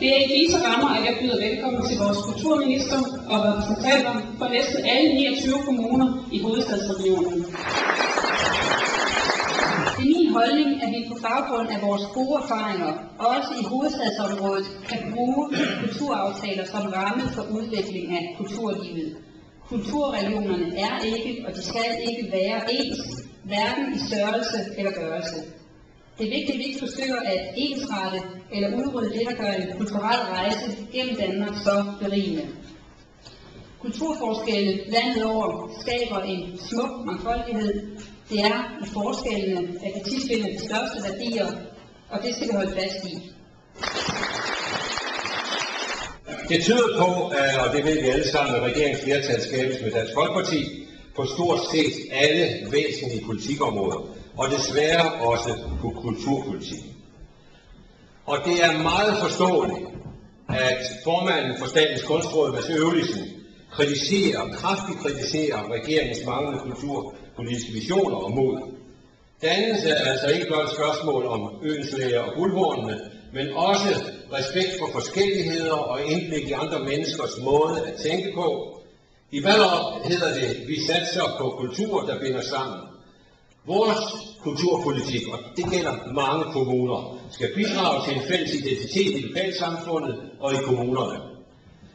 Det er i disse rammer, at jeg byder velkommen til vores kulturminister og repræsentanter for næsten alle 29 kommuner i hovedstadsregionen. Det er min holdning, at vi på baggrund af vores gode erfaringer, også i hovedstadsområdet, kan bruge kulturaftaler som ramme for udvikling af kulturlivet. Kulturregionerne er ikke, og de skal ikke være ens, hverken i størrelse eller gørelse. Det er vigtigt, at vi ikke forsøger at ensrette eller udrydde det, der gør en kulturel rejse gennem Danmark så berigende. Kulturforskelle landet over skaber en smuk mangfoldighed. Det er i forskellene, at vi tit finder de største værdier, og det skal vi holde fast i. Det tyder på, og det ved vi alle sammen, at regeringens flertal skabes med Dansk Folkeparti på stort set alle væsentlige politikområder. Og desværre også på kulturpolitik. Og det er meget forståeligt, at formanden for Statens Kunstråd, Mads Øvlisen, kraftigt kritiserer regeringens manglende kulturpolitiske visioner og mod. Dannelse er altså ikke blot et spørgsmål om ønslæger og guldhornene, men også respekt for forskelligheder og indblik i andre menneskers måde at tænke på. I valgår hedder det, vi satser på kultur, der binder sammen. Vores kulturpolitik, og det gælder mange kommuner, skal bidrage til en fælles identitet i lokalsamfundet og i kommunerne.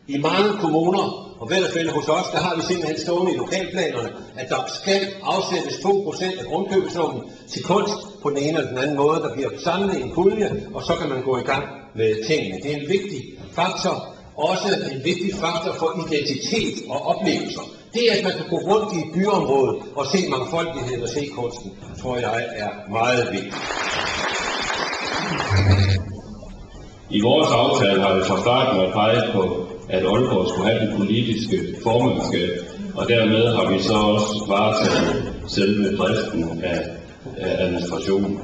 I mange kommuner, og velfærd hos os, der har vi simpelthen stående i lokalplanerne, at der skal afsættes 2% af grundkøbssummen til kunst på den ene eller den anden måde, der bliver samlet i en pulje, og så kan man gå i gang med tingene. Det er en vigtig faktor, også en vigtig faktor for identitet og oplevelser. Det, at man kan gå rundt i byområdet og se mangfoldigheden og se kunsten, tror jeg er meget vigtigt. I vores aftale har vi fra starten af peget på, at Aalborg skulle have det politiske formandskab, og dermed har vi så også varetaget selve driften af administrationen.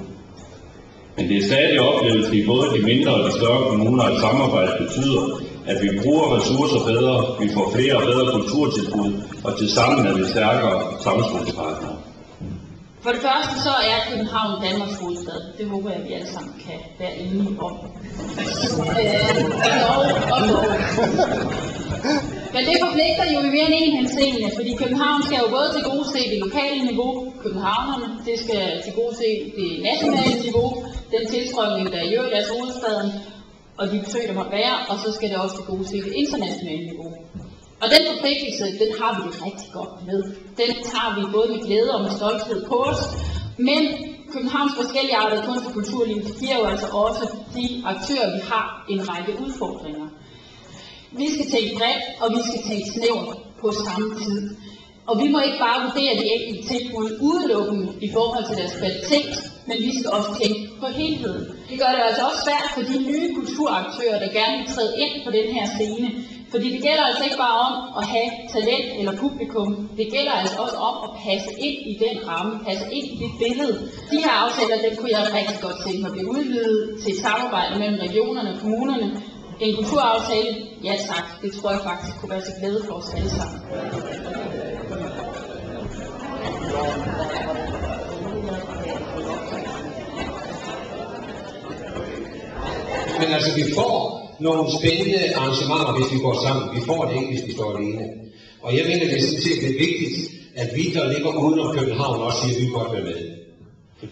Men det er stadig oplevelsen i både de mindre og de større kommuner, at samarbejde betyder, at vi bruger ressourcer bedre, vi får flere og bedre kulturtilbud, og til sammen er vi stærkere samfundspartnere. For det første så er København Danmarks hovedstad. Det håber jeg, at vi alle sammen kan være enige om. Men det forpligter jo i mere end en henseende, fordi København skal jo både til gode se det lokale niveau, københavnerne, det skal til gode se det nationale niveau, den tilstrømning, der i øvrigt er til hovedstaden, og de besøg, der måtte være, og så skal det også til gode se det internationale niveau. Og den forpligtelse, den har vi det rigtig godt med. Den tager vi både med glæde og med stolthed på os, men Københavns forskellige arter kunst og kulturliv, det giver jo altså også de aktører, vi har, en række udfordringer. Vi skal tænke bredt, og vi skal tænke snævert på samme tid. Og vi må ikke bare vurdere de enkelte tilbud udelukkende i forhold til deres kvalitet, men vi skal også tænke på helheden. Det gør det altså også svært for de nye kulturaktører, der gerne vil træde ind på den her scene. Fordi det gælder altså ikke bare om at have talent eller publikum, det gælder altså også om at passe ind i den ramme, passe ind i det billede. De her aftaler, dem kunne jeg rigtig godt tænke mig blive udvidet til et samarbejde mellem regionerne og kommunerne. En kulturaftale, ja tak, det tror jeg faktisk kunne være til glæde for os alle sammen. Men altså, vi får nogle spændende arrangementer, hvis vi går sammen. Vi får det ikke, hvis vi står alene. Og jeg mener, det er sådan set vigtigt, at vi, der ligger uden om København, også siger, at vi godt vil med.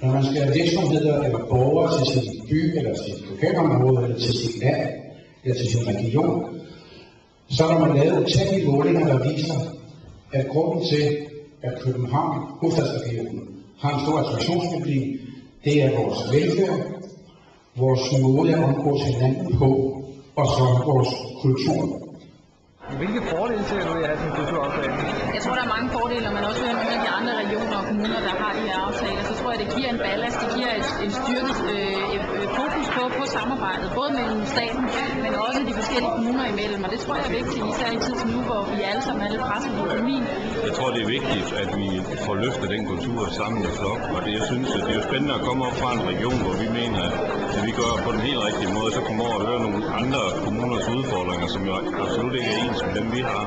Når man skal have virksomheder eller borgere til sin by, eller sit lokalområde, eller til sit land, eller til sin region, så har man lavet utallige målinger, der viser, at grunden til, at København, hovedstadsregionen, har en stor attraktionsproblem, det er vores velfærd, vores måde at omgås hinanden på, og så vores kultur. Hvilke fordele ser du i at have sådan en kulturaftale? Jeg tror, der er mange fordele, og man også hører nogle af de andre regioner og kommuner, der har de her aftaler. Så tror jeg, det giver en ballast, det giver et styrket fokus på samarbejdet, både mellem staten, men også de forskellige kommuner imellem. Og det tror jeg er vigtigt, især i tiden nu, hvor vi alle sammen er lidt presset på økonomien. Jeg tror, det er vigtigt, at vi får løftet den kultur sammen i flok. Og det, jeg synes, at det er jo spændende at komme op fra en region, hvor vi mener, at vi gør på den helt rigtige måde, så kommer over og høre nogle andre kommuners udfordringer, som jo absolut ikke er ens med dem, vi har.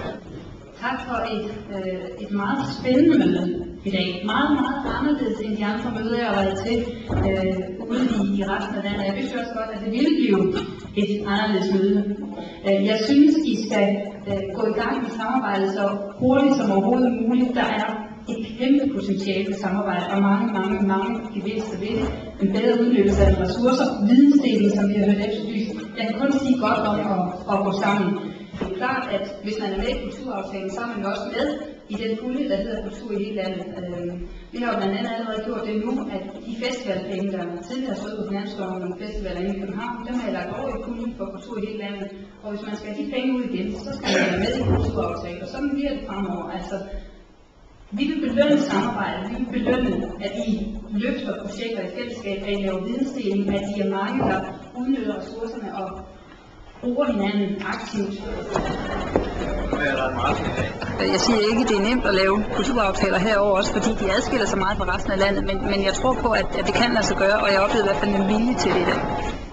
Tak for et meget spændende møde i dag. Meget, meget anderledes end de andre møder, jeg har været til ude i resten af landet. Jeg vidste også godt, at det ville blive et anderledes møde. Jeg synes, I skal gå i gang med samarbejdet så hurtigt som overhovedet muligt. Der er et kæmpe potentiale for samarbejde og mange gevinster ved det. En bedre udnyttelse af ressourcer, vidensdeling, som vi har hørt efterlyst. Jeg kan kun sige godt om at gå sammen. Det er klart, at hvis man er med i kulturaftalen, så er man også med i den pulje, der hedder Kultur i hele landet. Vi har jo blandt andet allerede gjort det nu, at de festivalpenge, der tidligere stod på finansloven og festivaler inde i København, dem har jeg lagt over i puljen for Kultur i hele landet. Og hvis man skal have de penge ud igen, så skal man være med i kulturaftalen, og sådan bliver det fremover. Altså, vi vil belønne samarbejde, vi vil belønne, at I løfter projekter i fællesskab, at I laver vidensdeling, at I er mange, der udnytter ressourcerne og bruger hinanden aktivt. Jeg siger ikke, at det er nemt at lave kulturaftaler herover også, fordi de adskiller sig meget fra resten af landet, men jeg tror på, at det kan lade sig gøre, og jeg oplevede i hvert fald en vilje til det i dag.